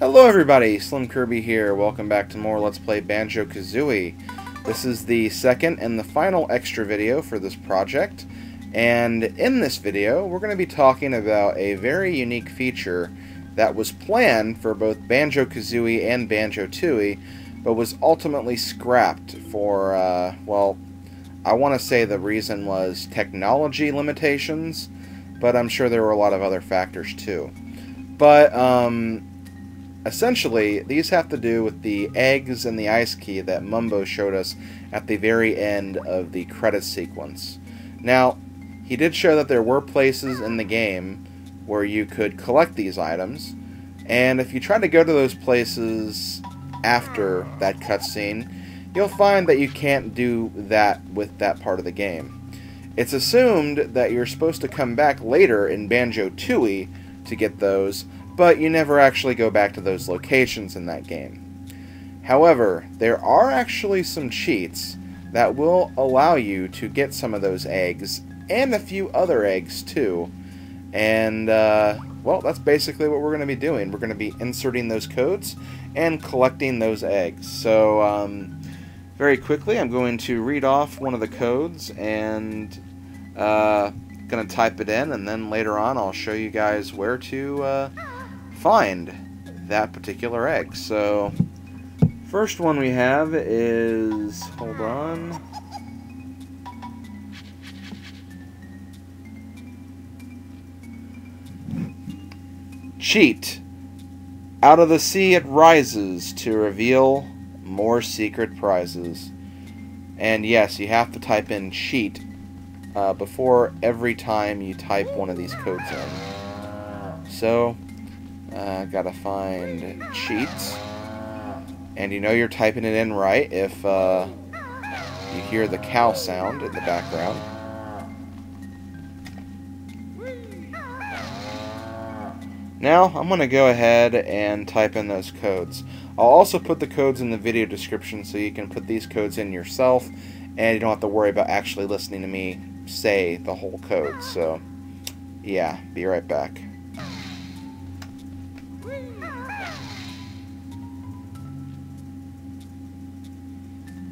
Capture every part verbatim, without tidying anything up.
Hello everybody, Slim Kirby here. Welcome back to more Let's Play Banjo Kazooie. This is the second and the final extra video for this project, and in this video we're going to be talking about a very unique feature that was planned for both Banjo Kazooie and Banjo Tooie, but was ultimately scrapped for, uh, well, I want to say the reason was technology limitations, but I'm sure there were a lot of other factors too. But, um,. essentially, these have to do with the eggs and the ice key that Mumbo showed us at the very end of the credits sequence. Now, he did show that there were places in the game where you could collect these items, and if you try to go to those places after that cutscene, you'll find that you can't do that with that part of the game. It's assumed that you're supposed to come back later in Banjo Tooie to get those, but you never actually go back to those locations in that game. However, there are actually some cheats that will allow you to get some of those eggs, and a few other eggs too, and uh, well, that's basically what we're going to be doing. We're going to be inserting those codes and collecting those eggs. So um, very quickly I'm going to read off one of the codes and uh, going to type it in, and then later on I'll show you guys where to uh, find that particular egg. So, first one we have is, hold on, cheat. Out of the sea it rises to reveal more secret prizes. And yes, you have to type in cheat uh, before every time you type one of these codes in. So, Uh, gotta find cheats, and you know you're typing it in right if uh, you hear the cow sound in the background. Now I'm gonna go ahead and type in those codes. I'll also put the codes in the video description so you can put these codes in yourself and you don't have to worry about actually listening to me say the whole code. So yeah, be right back.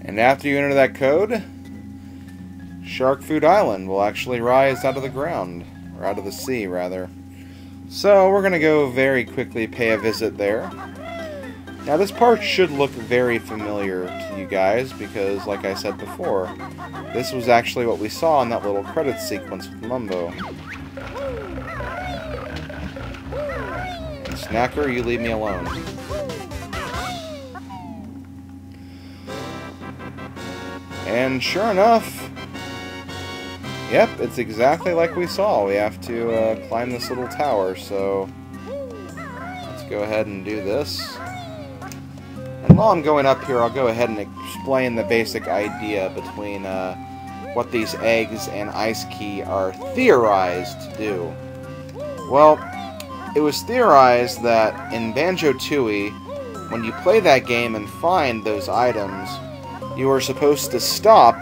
And after you enter that code, Shark Food Island will actually rise out of the ground, or out of the sea, rather. So we're going to go very quickly pay a visit there. Now this part should look very familiar to you guys, because like I said before, this was actually what we saw in that little credits sequence with Mumbo. And Snacker, you leave me alone. And sure enough, yep, it's exactly like we saw. We have to uh, climb this little tower, so let's go ahead and do this. And while I'm going up here, I'll go ahead and explain the basic idea between uh, what these eggs and ice key are theorized to do. Well, it was theorized that in Banjo Tooie, when you play that game and find those items, you are supposed to stop,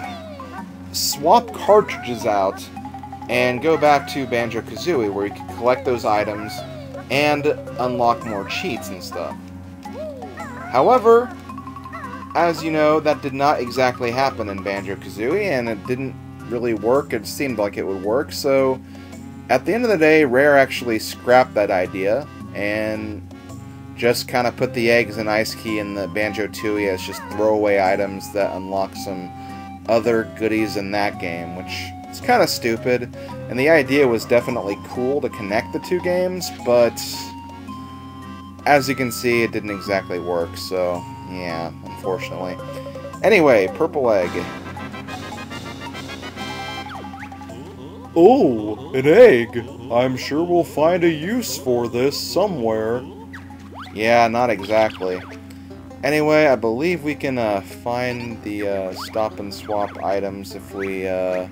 swap cartridges out, and go back to Banjo-Kazooie, where you can collect those items and unlock more cheats and stuff. However, as you know, that did not exactly happen in Banjo-Kazooie, and it didn't really work. It seemed like it would work, so at the end of the day, Rare actually scrapped that idea, and just kind of put the eggs and ice key in the Banjo-Tooie as just throwaway items that unlock some other goodies in that game, which is kind of stupid. And the idea was definitely cool to connect the two games, but as you can see, it didn't exactly work, so yeah, unfortunately. Anyway, purple egg. Oh, an egg! I'm sure we'll find a use for this somewhere. Yeah, not exactly. Anyway, I believe we can uh, find the uh, Stop 'N' Swop items if we uh,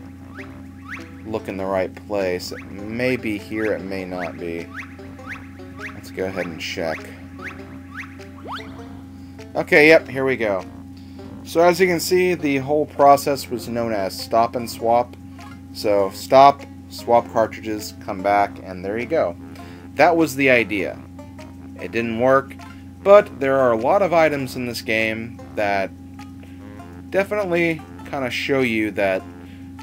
look in the right place. It may be here, it may not be. Let's go ahead and check. Okay, yep, here we go. So as you can see, the whole process was known as Stop 'N' Swop. So stop, swap cartridges, come back, and there you go. That was the idea. It didn't work, But there are a lot of items in this game that definitely kind of show you that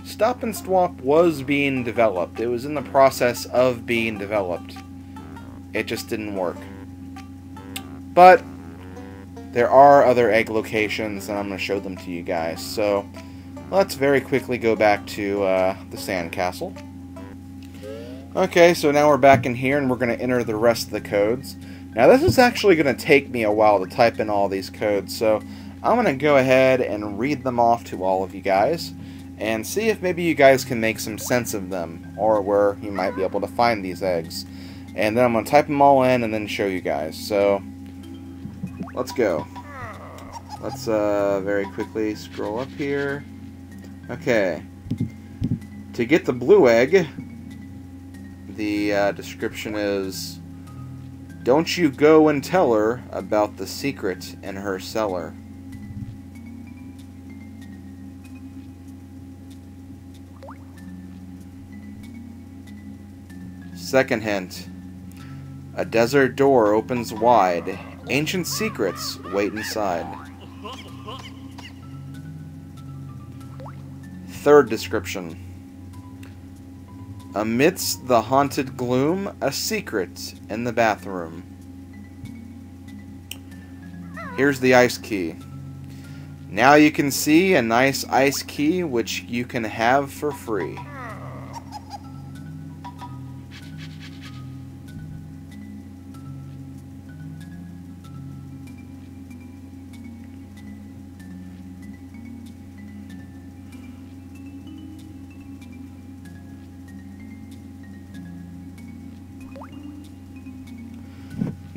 Stop 'N' Swop was being developed. It was in the process of being developed. It just didn't work. But there are other egg locations, and I'm going to show them to you guys. So let's very quickly go back to uh, the sandcastle. Okay, so now we're back in here, and we're going to enter the rest of the codes. Now this is actually going to take me a while to type in all these codes, so I'm going to go ahead and read them off to all of you guys and see if maybe you guys can make some sense of them, or where you might be able to find these eggs. And then I'm going to type them all in and then show you guys. So let's go. Let's uh, very quickly scroll up here. Okay. To get the blue egg, the uh, description is, don't you go and tell her about the secret in her cellar. Second hint. A desert door opens wide. Ancient secrets wait inside. Third description. Amidst the haunted gloom, a secret in the bathroom. Here's the ice key. Now you can see a nice ice key which you can have for free.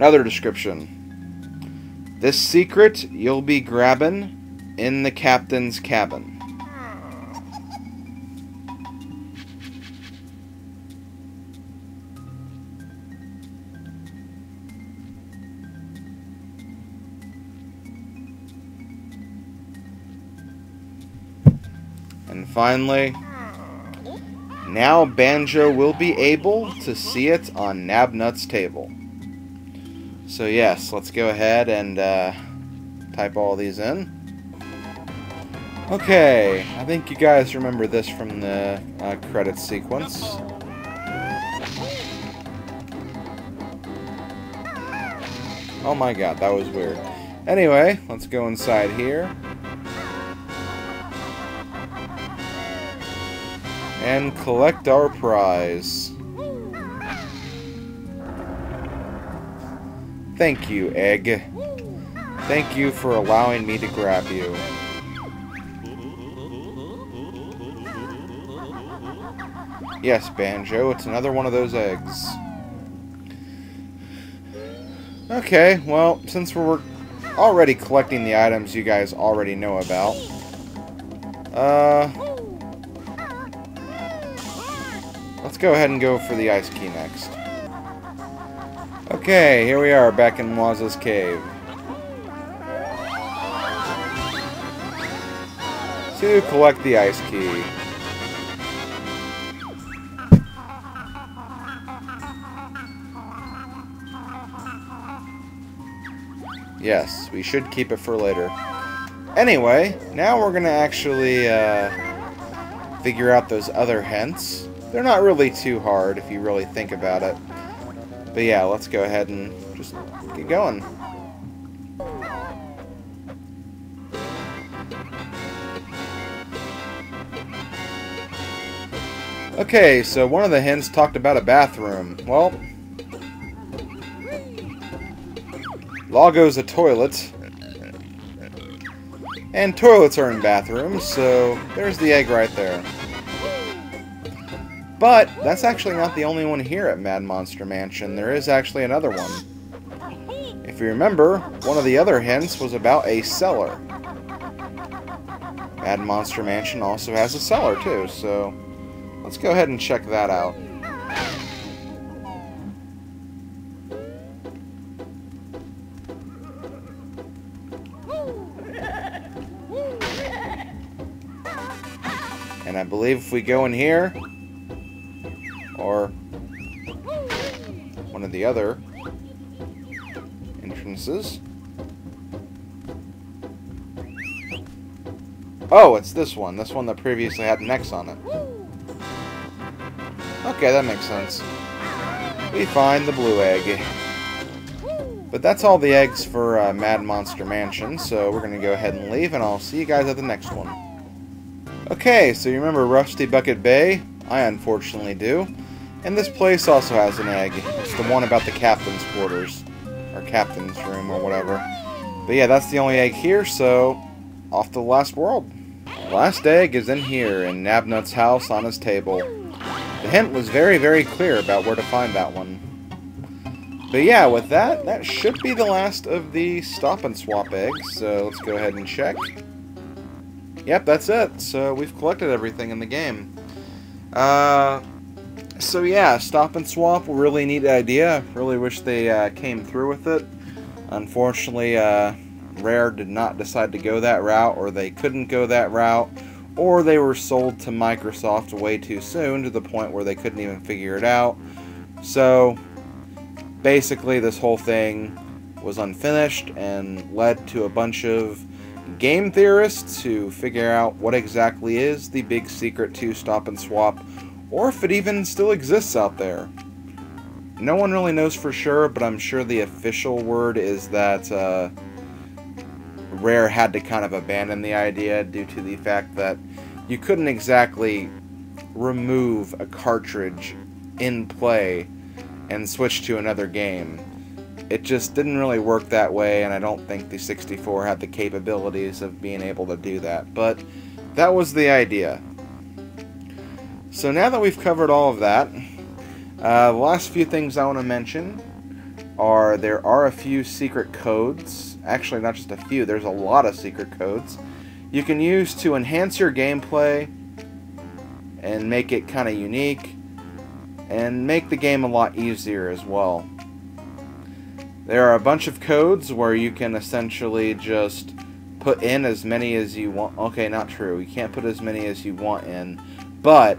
Another description. This secret you'll be grabbin' in the captain's cabin. And finally, now Banjo will be able to see it on Nabnut's table. So yes, let's go ahead and uh, type all these in. Okay, I think you guys remember this from the uh, credits sequence. Oh my god, that was weird. Anyway, let's go inside here. And collect our prize. Thank you, egg. Thank you for allowing me to grab you. Yes, Banjo, it's another one of those eggs. Okay, well, since we're already collecting the items you guys already know about, uh, let's go ahead and go for the ice key next. Okay, here we are back in Waza's cave. To collect the ice key. Yes, we should keep it for later. Anyway, now we're gonna actually uh, figure out those other hints. They're not really too hard if you really think about it. But yeah, let's go ahead and just get going. Okay, so one of the hints talked about a bathroom. Well, Lago's a toilet. And toilets are in bathrooms, so there's the egg right there. But that's actually not the only one here at Mad Monster Mansion. There is actually another one. If you remember, one of the other hints was about a cellar. Mad Monster Mansion also has a cellar too, so let's go ahead and check that out. And I believe if we go in here, or one or the other, entrances. Oh, it's this one. This one that previously had an X on it. Okay, that makes sense. We find the blue egg. But that's all the eggs for uh, Mad Monster Mansion, so we're going to go ahead and leave, and I'll see you guys at the next one. Okay, so you remember Rusty Bucket Bay? I unfortunately do. And this place also has an egg. It's the one about the captain's quarters. Or captain's room, or whatever. But yeah, that's the only egg here, so off to the last world. The last egg is in here, in Nabnut's house on his table. The hint was very, very clear about where to find that one. But yeah, with that, that should be the last of the Stop 'N' Swop eggs, so let's go ahead and check. Yep, that's it. So we've collected everything in the game. Uh, so yeah, Stop 'N' Swop, really neat idea. Really wish they uh, came through with it. Unfortunately, uh, Rare did not decide to go that route, or they couldn't go that route, or they were sold to Microsoft way too soon to the point where they couldn't even figure it out. So basically, this whole thing was unfinished and led to a bunch of game theorists who figure out what exactly is the big secret to Stop 'N' Swop, or if it even still exists out there. No one really knows for sure, but I'm sure the official word is that uh, Rare had to kind of abandon the idea due to the fact that you couldn't exactly remove a cartridge in play and switch to another game. It just didn't really work that way, and I don't think the sixty-four had the capabilities of being able to do that, but that was the idea. So now that we've covered all of that, uh, the last few things I want to mention are there are a few secret codes, actually not just a few, there's a lot of secret codes, you can use to enhance your gameplay and make it kind of unique, and make the game a lot easier as well. There are a bunch of codes where you can essentially just put in as many as you want. Okay, not true. You can't put as many as you want in, but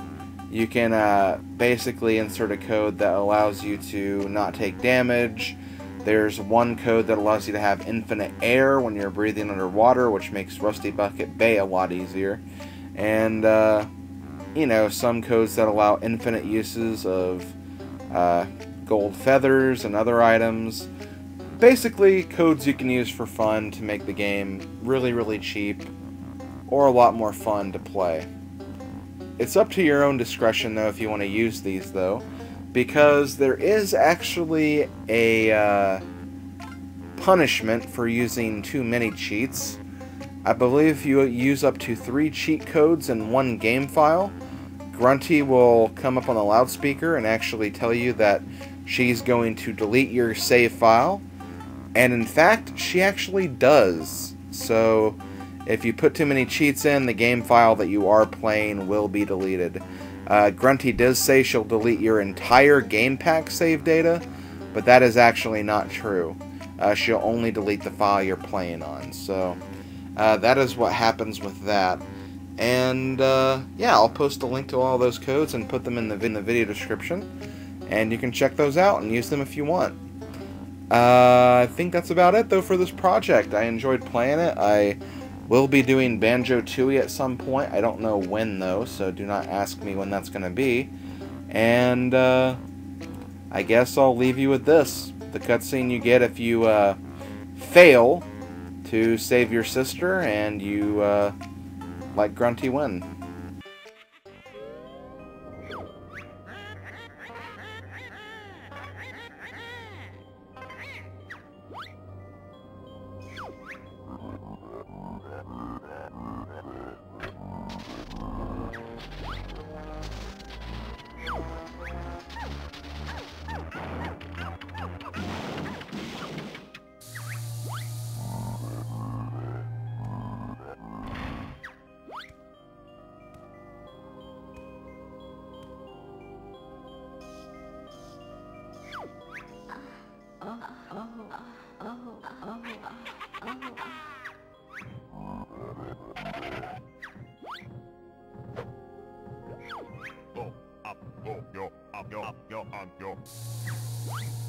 you can uh, basically insert a code that allows you to not take damage. There's one code that allows you to have infinite air when you're breathing underwater, which makes Rusty Bucket Bay a lot easier. And uh, you know, some codes that allow infinite uses of uh, gold feathers and other items. Basically, codes you can use for fun to make the game really, really cheap or a lot more fun to play. It's up to your own discretion, though, if you want to use these, though, because there is actually a uh, punishment for using too many cheats. I believe if you use up to three cheat codes in one game file, Grunty will come up on the loudspeaker and actually tell you that she's going to delete your save file. And in fact, she actually does. So if you put too many cheats in, the game file that you are playing will be deleted. Uh, Grunty does say she'll delete your entire game pack save data, but that is actually not true. Uh, she'll only delete the file you're playing on. So Uh, that is what happens with that. And uh, yeah, I'll post a link to all those codes and put them in the, in the video description. And you can check those out and use them if you want. Uh, I think that's about it, though, for this project. I enjoyed playing it. I will be doing Banjo Tooie at some point. I don't know when, though, so do not ask me when that's going to be. And uh, I guess I'll leave you with this. The cutscene you get if you uh, fail to save your sister, and you uh, let Grunty win. Yo, up, yo, up, yo, up, yo.